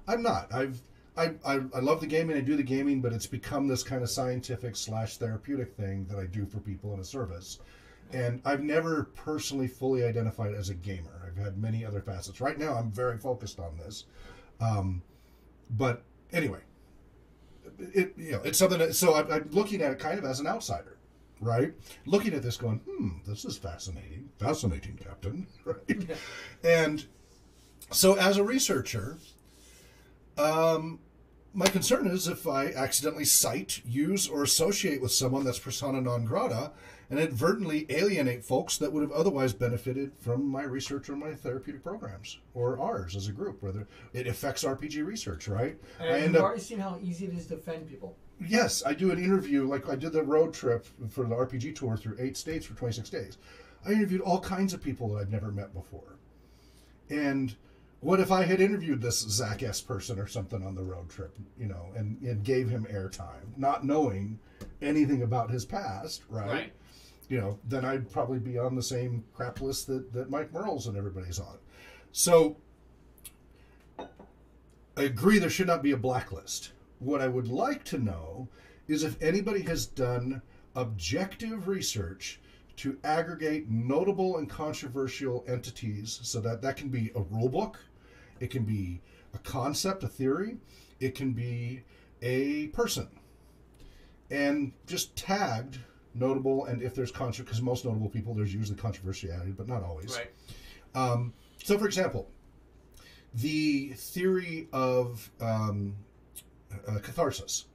I'm not. I've I, I I love the gaming. I do the gaming, but it's become this kind of scientific slash therapeutic thing that I do for people in a service. And I've never personally fully identified as a gamer. I've had many other facets. Right now, I'm very focused on this. Um, but anyway. It, you know, it's something that, so I'm, I'm looking at it kind of as an outsider, right? Looking at this going, hmm, this is fascinating. Fascinating, Captain, right? And so as a researcher, um, my concern is if I accidentally cite, use, or associate with someone that's persona non grata and inadvertently alienate folks that would have otherwise benefited from my research or my therapeutic programs, or ours as a group, whether it affects R P G research, right? And I end you've up, already seen how easy it is to offend people. Yes, I do an interview, like I did the road trip for the R P G tour through eight states for twenty-six days. I interviewed all kinds of people that I'd never met before. And what if I had interviewed this Zach S. person or something on the road trip, you know, and, and gave him airtime, not knowing anything about his past, right? Right. You know, then I'd probably be on the same crap list that, that Mike Mearls and everybody's on. So I agree there should not be a blacklist. What I would like to know is if anybody has done objective research to aggregate notable and controversial entities, so that that can be a rule book. It can be a concept, a theory. It can be a person. And just tagged notable, and if there's controversy, because most notable people, there's usually controversy added, but not always. Right. Um, so, for example, the theory of um, uh, catharsis.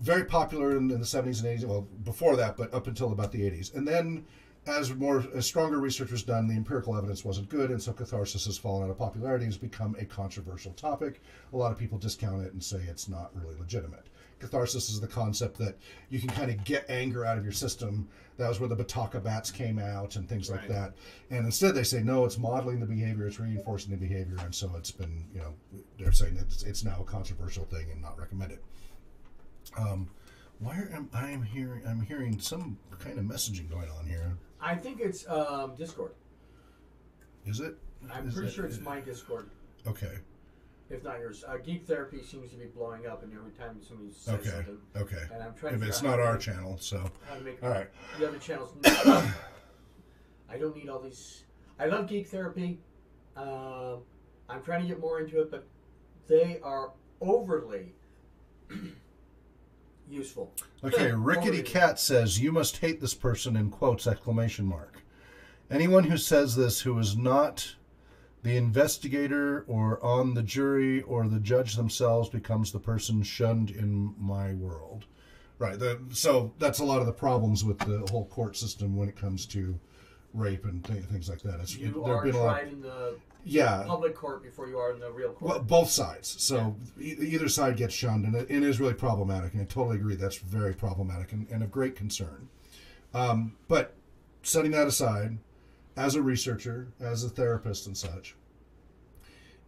Very popular in, in the seventies and eighties, well, before that, but up until about the eighties. And then as more as stronger research was done, the empirical evidence wasn't good, and so catharsis has fallen out of popularity and has become a controversial topic. A lot of people discount it and say it's not really legitimate. Catharsis is the concept that you can kind of get anger out of your system. That was where the Bataka bats came out and things right. like that. And instead they say, no, it's modeling the behavior, it's reinforcing the behavior, and so it's been, you know, they're saying that it's, it's now a controversial thing and not recommended. Um, why am I hearing? I'm hearing some kind of messaging going on here. I think it's um, Discord. Is it? I'm is pretty it, sure it's it, my Discord. Okay. If not yours, uh, Geek Therapy seems to be blowing up, and every time somebody says okay. something, okay, and I'm trying. If to it's not our make, channel, so all right. The other channels. I don't need all these. I love Geek Therapy. Uh, I'm trying to get more into it, but they are overly. Useful. Okay, Rickety Cat says, "You must hate this person," in quotes, exclamation mark. Anyone who says this who is not the investigator or on the jury or the judge themselves becomes the person shunned in my world. Right, the, so that's a lot of the problems with the whole court system when it comes to rape and th things like that. It's, you it, are been tried in the yeah. public court before you are in the real court. Well, both sides. So yeah. e either side gets shunned, and it, it is really problematic, and I totally agree. That's very problematic and, and of great concern. Um, but setting that aside, as a researcher, as a therapist and such,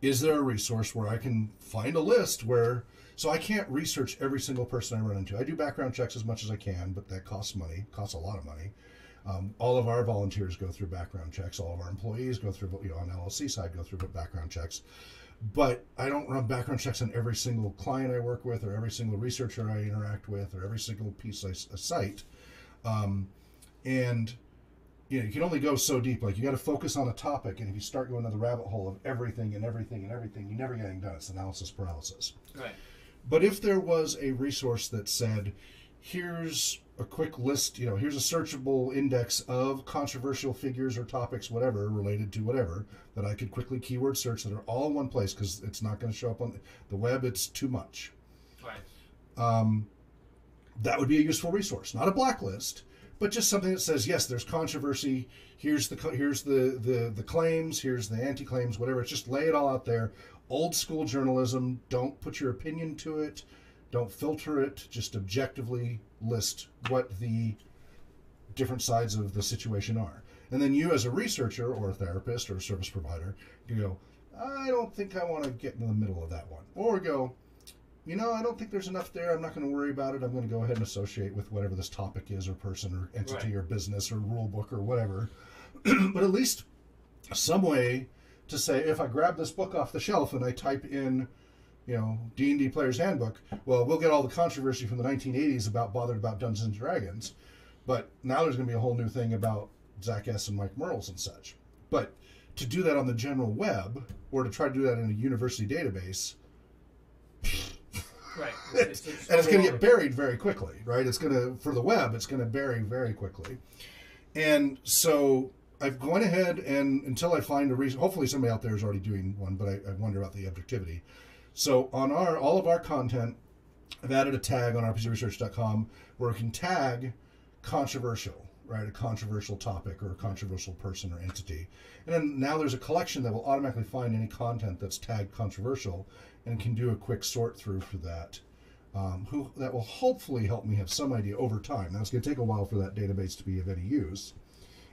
is there a resource where I can find a list where... So I can't research every single person I run into. I do background checks as much as I can, but that costs money, costs a lot of money. Um, all of our volunteers go through background checks. All of our employees go through, you know, on L L C side go through background checks. But I don't run background checks on every single client I work with or every single researcher I interact with or every single piece I, I cite. Um, and, you know, you can only go so deep. Like, you got to focus on a topic. And if you start going to the rabbit hole of everything and everything and everything, you're never getting done. It's analysis paralysis. Right. But if there was a resource that said, here's a quick list, you know, here's a searchable index of controversial figures or topics, whatever, related to whatever, that I could quickly keyword search that are all in one place, because it's not going to show up on the web. It's too much. Right. Um, that would be a useful resource. Not a blacklist, but just something that says, yes, there's controversy. Here's the here's the, the, the claims. Here's the anti-claims, whatever. It's just lay it all out there. Old school journalism. Don't put your opinion to it. Don't filter it. Just objectively list what the different sides of the situation are. And then you, as a researcher or a therapist or a service provider, you go, I don't think I want to get in the middle of that one. Or go, you know, I don't think there's enough there. I'm not going to worry about it. I'm going to go ahead and associate with whatever this topic is, or person, or entity, right, or business, or rule book, or whatever. But at least some way to say, if I grab this book off the shelf and I type in, you know, D and D Player's Handbook, well, we'll get all the controversy from the nineteen eighties about bothered about Dungeons and Dragons. But now there's going to be a whole new thing about Zach S. and Mike Mearls and such. But to do that on the general web, or to try to do that in a university database... Right. It's, it's and it's going to get buried very quickly, right? It's going to, for the web, it's going to bury very quickly. And so I've gone ahead and, until I find a reason, hopefully somebody out there is already doing one, but I, I wonder about the objectivity. So on our, all of our content, I've added a tag on r p g research dot com where we can tag controversial, right? A controversial topic or a controversial person or entity. And then now there's a collection that will automatically find any content that's tagged controversial and can do a quick sort through for that. Um, who that will hopefully help me have some idea over time. Now, it's going to take a while for that database to be of any use.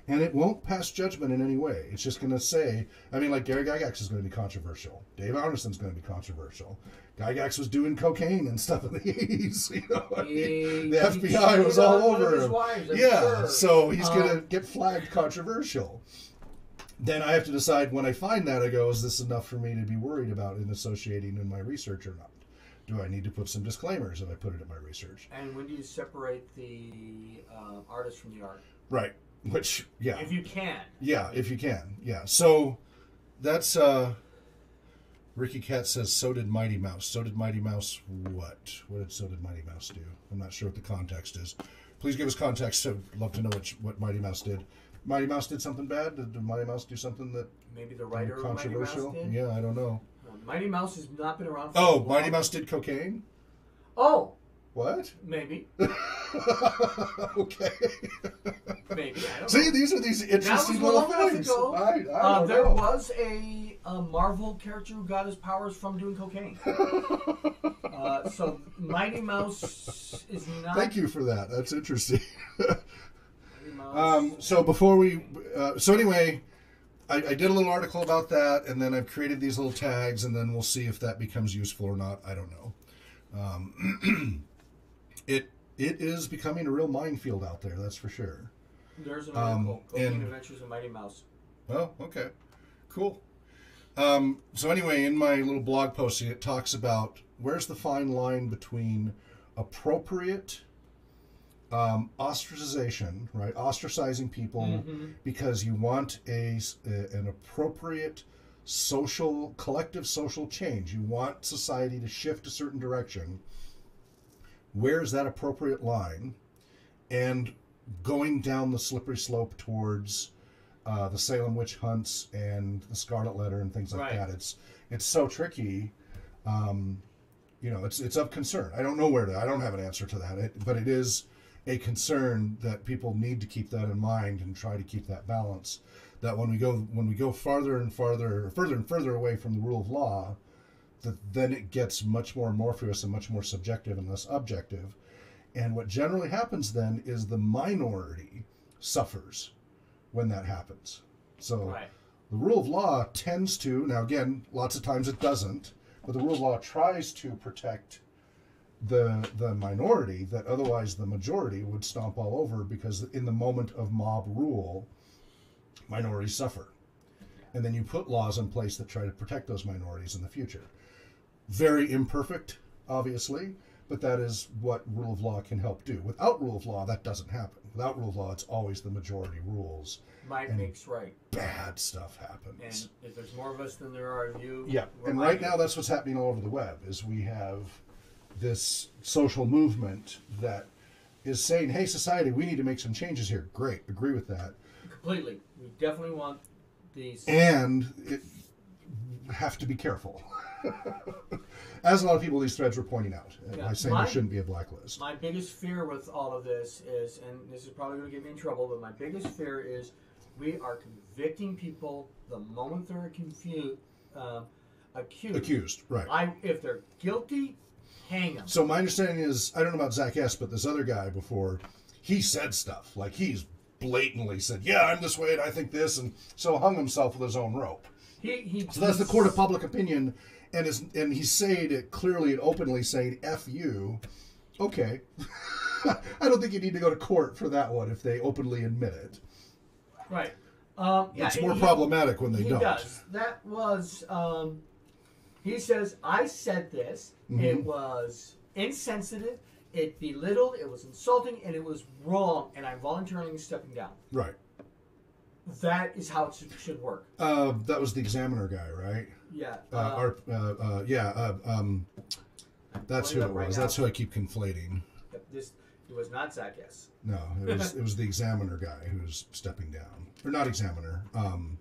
And it won't pass judgment in any way. It's just going to say, I mean, like Gary Gygax is going to be controversial. Dave Anderson's going to be controversial. Gygax was doing cocaine and stuff in the eighties. You know, I mean, the F B I was all over him. Yeah, so he's going to get flagged controversial. Then I have to decide when I find that, I go, is this enough for me to be worried about in associating in my research or not? Do I need to put some disclaimers if I put it in my research? And when do you separate the uh, artist from the art? Right, which, yeah. If you can. Yeah, if you can, yeah. So that's, uh, Ricky Cat says, so did Mighty Mouse. So did Mighty Mouse what? What did So Did Mighty Mouse do? I'm not sure what the context is. Please give us context. I'd love to know what, what Mighty Mouse did. Mighty Mouse did something bad? Did, did Mighty Mouse do something that... Maybe the writer of Mighty Mouse did? Yeah, I don't know. Well, Mighty Mouse has not been around for a while. Oh, Mighty Mouse did cocaine? Oh! What? Maybe. Okay. Maybe, I don't See, know. See, these are these interesting little things. That was long ago. I, I uh, there know. was a, a Marvel character who got his powers from doing cocaine. uh, so Mighty Mouse is not... Thank you for that. That's interesting. Um, so before we, uh, so anyway, I, I did a little article about that, and then I've created these little tags, and then we'll see if that becomes useful or not. I don't know. Um, it it is becoming a real minefield out there, that's for sure. There's an article, um, and Adventures of Mighty Mouse. Oh, okay, cool. Um, so anyway, in my little blog posting, it talks about where's the fine line between appropriate. Um, ostracization, right? Ostracizing people mm-hmm. because you want a, a an appropriate social, collective social change. You want society to shift a certain direction. Where's that appropriate line? And going down the slippery slope towards uh, the Salem witch hunts and the Scarlet Letter and things like right. that. It's it's so tricky. Um, you know, it's it's of concern. I don't know where to. I don't have an answer to that. It, but it is. A concern that people need to keep that in mind and try to keep that balance. That when we go when we go farther and farther, further and further away from the rule of law, that then it gets much more amorphous and much more subjective and less objective. And what generally happens then is the minority suffers when that happens. So right. the rule of law tends to, now again, lots of times it doesn't, but the rule of law tries to protect the the minority that otherwise the majority would stomp all over, because in the moment of mob rule, minorities suffer. And then you put laws in place that try to protect those minorities in the future. Very imperfect, obviously, but that is what rule of law can help do. Without rule of law, that doesn't happen. Without rule of law, it's always the majority rules. Might makes right. Bad stuff happens. And if there's more of us than there are of you... Yeah, and right now that's what's happening all over the web, is we have... this social movement that is saying, hey, society, we need to make some changes here. Great. Agree with that. Completely. We definitely want these. And it, have to be careful. As a lot of people, these threads were pointing out. And yeah, I'm saying my, there shouldn't be a blacklist. My biggest fear with all of this is, and this is probably going to get me in trouble, but my biggest fear is we are convicting people the moment they're confused, uh, accused. Accused, right. I, if they're guilty, hang them. So my understanding is, I don't know about Zach S., but this other guy before, he said stuff. Like, he's blatantly said, yeah, I'm this way, and I think this, and so hung himself with his own rope. He, he, so that's the court of public opinion, and is and he said it clearly and openly, saying "F you." Okay, I don't think you need to go to court for that one if they openly admit it. Right. Um, yeah, it's more he, problematic when they he don't. Does. That was. Um, he says, "I said this. Mm-hmm. It was insensitive. It belittled. It was insulting, and it was wrong. And I'm voluntarily stepping down." Right. That is how it should work. Uh, that was the Examiner guy, right? Yeah. Uh, uh, our, uh, uh, yeah. Uh, um, that's who it was. That's who I keep conflating. This it was not Zach S. No, it was it was the Examiner guy who's stepping down, or not Examiner. Um,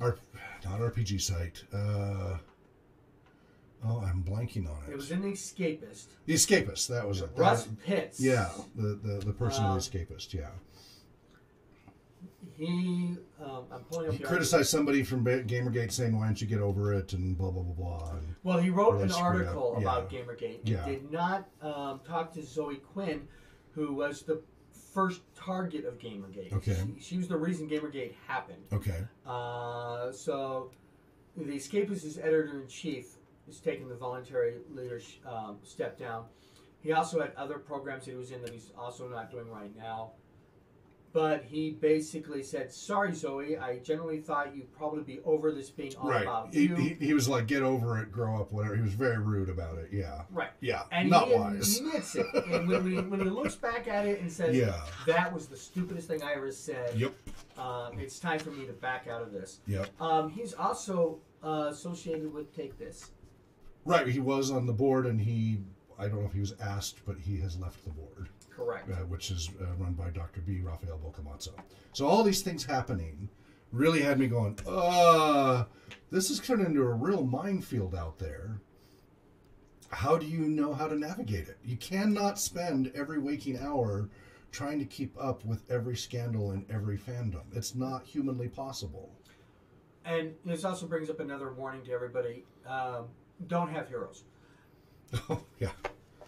our not R P G site. Uh, oh, I'm blanking on it. It was in The Escapist. The Escapist. That was it. Russ Pitts. Yeah, the the the person um, in The Escapist. Yeah. He, um, I'm pulling up he criticized somebody from Gamergate saying, why don't you get over it, and blah, blah, blah, blah. Well, he wrote really an article yeah. about Gamergate. He yeah. did not um, talk to Zoe Quinn, who was the first target of Gamergate. Okay. She, she was the reason Gamergate happened. Okay. Uh, so, The Escapist's editor-in-chief is taking the voluntary leadership um, step down. He also had other programs that he was in that he's also not doing right now. But he basically said, sorry, Zoe, I generally thought you'd probably be over this being all right. about he, you. He, he was like, get over it, grow up, whatever. He was very rude about it, yeah. Right. Yeah, and not wise. And he admits it. And when, we, when he looks back at it and says, yeah. that was the stupidest thing I ever said. Yep. Um, it's time for me to back out of this. Yep. Um, he's also uh, associated with Take This. Right. He was on the board, and he, I don't know if he was asked, but he has left the board. Correct. Uh, which is uh, run by Doctor B. Rafael Boccamazzo. So all these things happening really had me going, uh, this has turned into a real minefield out there. How do you know how to navigate it? You cannot spend every waking hour trying to keep up with every scandal in every fandom. It's not humanly possible. And this also brings up another warning to everybody. Um, don't have heroes. Oh, yeah.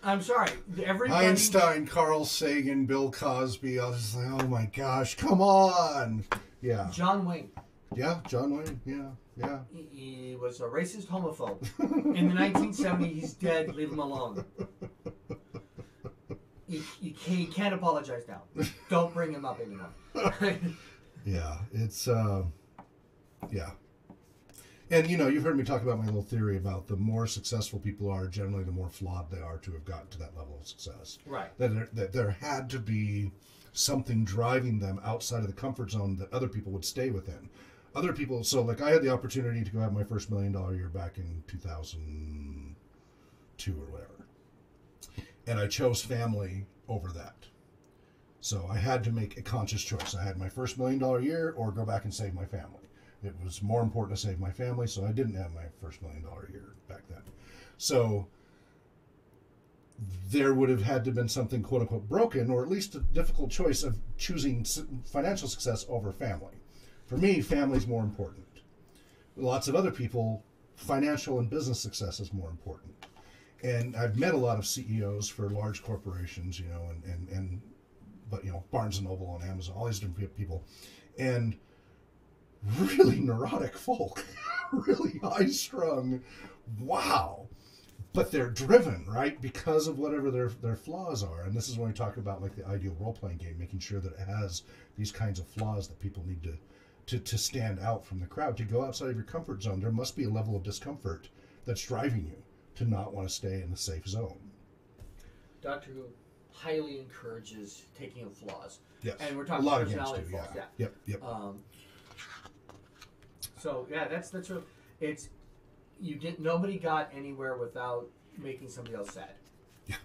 I'm sorry. Everybody... Einstein, Carl Sagan, Bill Cosby. I was just like, oh my gosh, come on. Yeah. John Wayne. Yeah, John Wayne. Yeah, yeah. He, he was a racist homophobe. In the nineteen seventies, he's dead. Leave him alone. He, he, he can't apologize now. Don't bring him up anymore. Yeah, it's, uh, yeah. And, you know, you've heard me talk about my little theory about the more successful people are, generally the more flawed they are to have gotten to that level of success. Right. That there, that there had to be something driving them outside of the comfort zone that other people would stay within. Other people, so, like, I had the opportunity to go have my first million dollar year back in two thousand two or whatever. And I chose family over that. So I had to make a conscious choice. I had my first million dollar year or go back and save my family. It was more important to save my family, so I didn't have my first million dollar year back then. So there would have had to have been something quote-unquote broken, or at least a difficult choice of choosing financial success over family. For me, family is more important. Lots of other people, financial and business success is more important. And I've met a lot of C E Os for large corporations, you know, and, and, and but, you know, Barnes and Noble and Amazon, all these different people. And really neurotic folk, really high-strung, wow. But they're driven, right, because of whatever their, their flaws are. And this is when we talk about, like, the ideal role-playing game, making sure that it has these kinds of flaws that people need to, to, to stand out from the crowd. To go outside of your comfort zone, there must be a level of discomfort that's driving you to not want to stay in the safe zone. Doctor Who highly encourages taking of flaws. Yes, and we're talking a lot of games do, flaws. Yeah. Yeah. Yep, yep. Um, So yeah, that's that's a, it's you didn't. Nobody got anywhere without making somebody else sad. Yeah. Do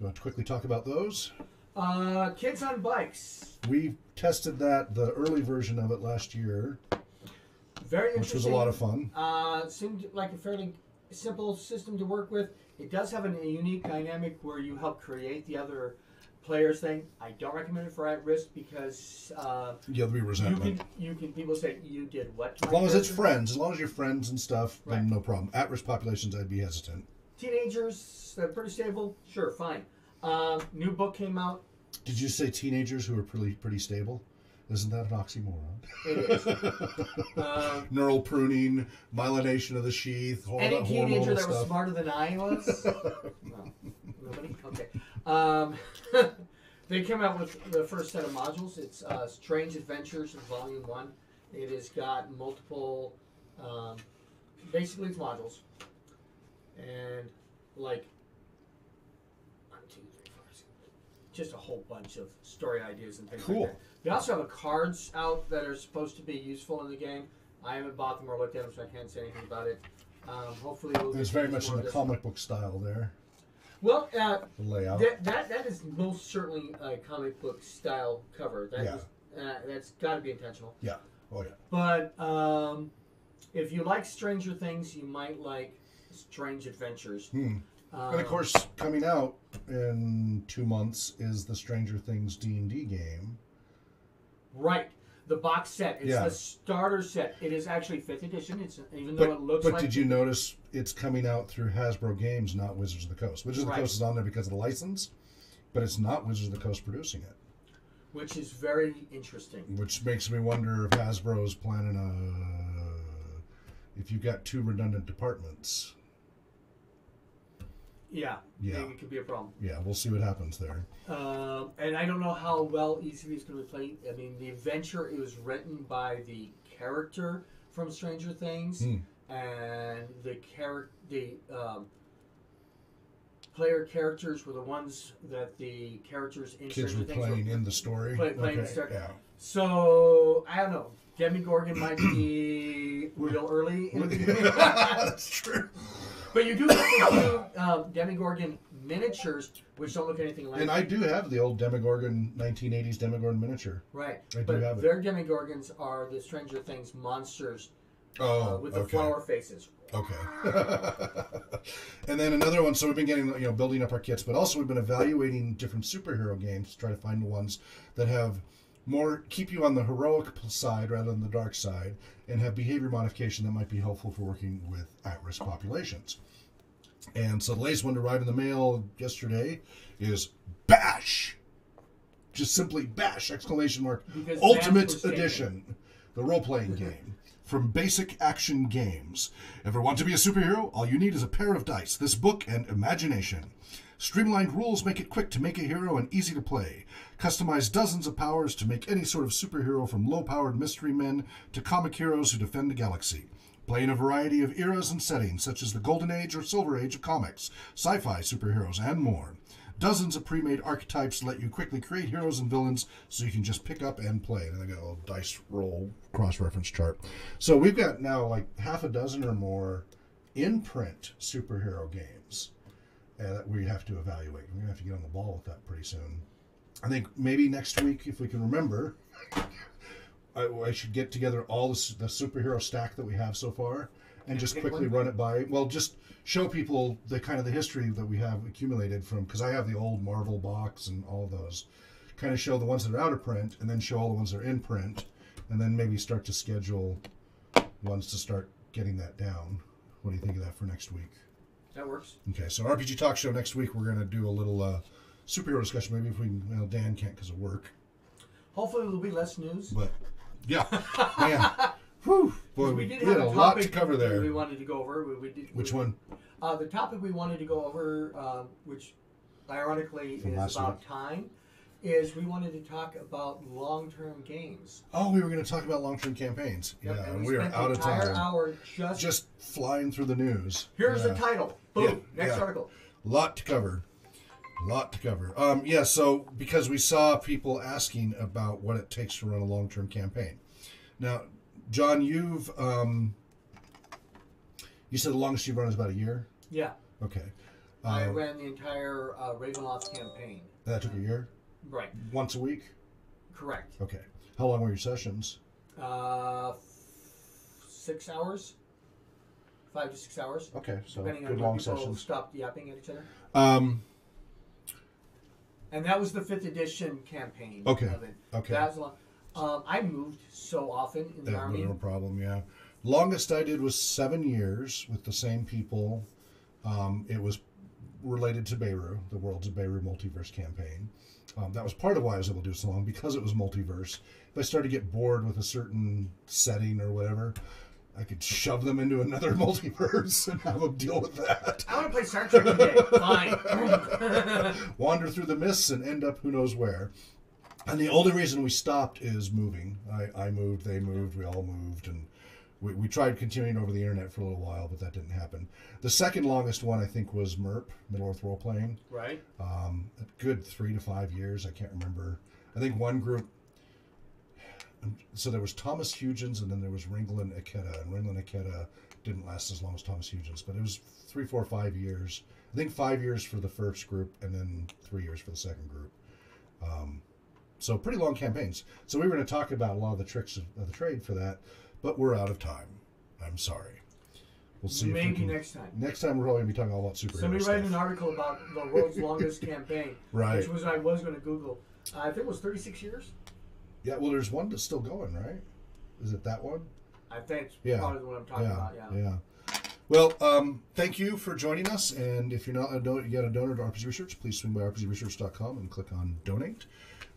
you want to quickly talk about those? Uh, kids on bikes. We tested that, the early version of it last year. Very interesting. Which was a lot of fun. Uh, seemed like a fairly simple system to work with. It does have an, a unique dynamic where you help create the other players thing. I don't recommend it for at risk because uh, yeah, there'll be resentment. You can, you can people say you did what? As long as it's friends, as long as you're friends and stuff, right. Then no problem. At risk populations, I'd be hesitant. Teenagers, they're pretty stable. Sure, fine. Uh, new book came out. Did you say teenagers who are pretty pretty stable? Isn't that an oxymoron? It is. uh, Neural pruning, myelination of the sheath, all any that teenager that stuff. Was smarter than I was? No. Nobody? Okay. Um, they came out with the first set of modules. It's uh, Strange Adventures in Volume one. It has got multiple, um, basically it's modules. And like, one, two, three, four, six, just a whole bunch of story ideas and things cool. like that. They also have a cards out that are supposed to be useful in the game. I haven't bought them or looked at them, so I can't say anything about it. Um, hopefully, we'll it's very much in the comic one. book style there. Well, uh, the layout that, that that is most certainly a comic book style cover. That yeah. is, uh, that's got to be intentional. Yeah. Oh yeah. But um, if you like Stranger Things, you might like Strange Adventures. Hmm. Um, and of course, coming out in two months is the Stranger Things D and D game. Right, the box set. It's yeah. the starter set. It is actually fifth edition. It's even though but, it looks. But like did you notice it's coming out through Hasbro Games, not Wizards of the Coast? Wizards right. of the Coast is on there because of the license, but it's not Wizards of the Coast producing it, which is very interesting. Which makes me wonder if Hasbro's planning a if you've got two redundant departments. Yeah, yeah, I think it could be a problem. Yeah, we'll see what happens there. Um, and I don't know how well E C V is going to play. I mean, the adventure, it was written by the character from Stranger Things, mm. and the char the um, player characters were the ones that the characters in Kids Stranger were Things playing were in the story. Play, playing okay, the story. Yeah. So I don't know. Demogorgon might be real early. In the That's true. But you do have the two um, Demogorgon miniatures, which don't look anything like. And I do have the old Demogorgon, nineteen eighties Demogorgon miniature. Right. I do but have their it. Demogorgons are the Stranger Things monsters oh, uh, with the okay. flower faces. Okay. And then another one. So we've been getting, you know, building up our kits, but also we've been evaluating different superhero games to try to find the ones that have more, keep you on the heroic side rather than the dark side, and have behavior modification that might be helpful for working with at-risk populations. And so the latest one to arrive in the mail yesterday is BASH! Just simply BASH! Exclamation mark. Because Ultimate Edition. Game. The role-playing game. From Basic Action Games. Ever want to be a superhero? All you need is a pair of dice, this book, and imagination. Streamlined rules make it quick to make a hero and easy to play. Customize dozens of powers to make any sort of superhero, from low-powered mystery men to comic heroes who defend the galaxy. Play in a variety of eras and settings, such as the Golden Age or Silver Age of comics, sci-fi superheroes, and more. Dozens of pre-made archetypes let you quickly create heroes and villains, so you can just pick up and play. And I got a little dice roll cross-reference chart. So we've got now like half a dozen or more in-print superhero games that we have to evaluate. We're going to have to get on the ball with that pretty soon. I think maybe next week, if we can remember, I, I should get together all the, the superhero stack that we have so far and just quickly run it by. Well, just show people the kind of the history that we have accumulated from, because I have the old Marvel box and all those. Kind of show the ones that are out of print and then show all the ones that are in print, and then maybe start to schedule ones to start getting that down. What do you think of that for next week? That works. Okay, so R P G Talk Show next week, we're going to do a little uh, superhero discussion. Maybe if we can, well, Dan can't because of work. Hopefully there'll be less news. But, yeah, man. Whew, boy, we, we did we have had a lot to cover there. We wanted to go over. We, we did, which we, one? Uh, the topic we wanted to go over, uh, which ironically From is about week. time, is we wanted to talk about long-term games. Oh, we were going to talk about long-term campaigns. Yep, yeah, and we, we are out of time. Hour just, just flying through the news. Here's yeah. the title. Boom. Yeah, Next yeah. article. Lot to cover. Lot to cover. Um, yeah, so because we saw people asking about what it takes to run a long-term campaign. Now, John, you've um, You said the longest you've run is about a year? Yeah. Okay. Um, I ran the entire uh, Ravenloft campaign. That took a year? Right. Once a week? Correct. Okay. How long were your sessions? Uh, six hours. Five to six hours. Okay, so depending good on long sessions. Stopped yapping at each other. Um, and that was the fifth edition campaign. Okay. Of it. Okay. That was long. Um, I moved so often in the army. No problem. Yeah. Longest I did was seven years with the same people. Um, it was related to Beirut, the Worlds of Beirut multiverse campaign. Um, that was part of why I was able to do it so long, because it was multiverse. If I started to get bored with a certain setting or whatever, I could shove them into another multiverse and have them deal with that. I want to play Star Trek today. Fine. Wander through the mists and end up who knows where. And the only reason we stopped is moving. I, I moved, they moved, we all moved, and we, we tried continuing over the internet for a little while, but that didn't happen. The second longest one, I think, was MERP, Middle Earth Role Playing. Right. Um, a good three to five years. I can't remember. I think one group... So there was Thomas Hugens, and then there was Ringland Ikeda. And Ringland Ikeda didn't last as long as Thomas Hugens, but it was three, four, five years. I think five years for the first group, and then three years for the second group. Um, so pretty long campaigns. So we were going to talk about a lot of the tricks of, of the trade for that, but we're out of time. I'm sorry. We'll see. Maybe if we can, next time. Next time we're probably going to be talking all about superheroes. Somebody write an article about the world's longest campaign, right. which was I was going to Google. Uh, I think it was thirty-six years. Yeah, well, there's one that's still going, right? Is it that one? I think it's yeah. probably the one I'm talking yeah. about, yeah. Yeah. Well, um, thank you for joining us, and if you're not a don yet a donor to R P G Research, please swing by R P G research dot com and click on Donate.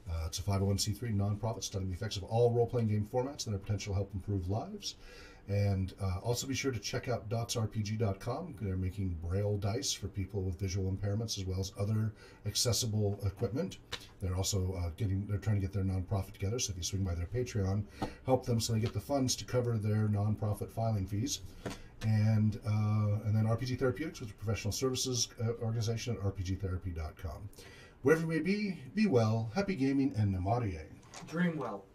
Uh, it's a five oh one c three nonprofit studying the effects of all role-playing game formats and their potential to help improve lives. And uh, also be sure to check out dots r p g dot com. They're making braille dice for people with visual impairments, as well as other accessible equipment. They're also uh, getting, they're trying to get their nonprofit together. So if you swing by their Patreon, help them so they get the funds to cover their nonprofit filing fees. And uh, and then R P G Therapeutics, which is a professional services uh, organization at r p g therapy dot com. Wherever you may be, be well, happy gaming, and Namarie. Dream well.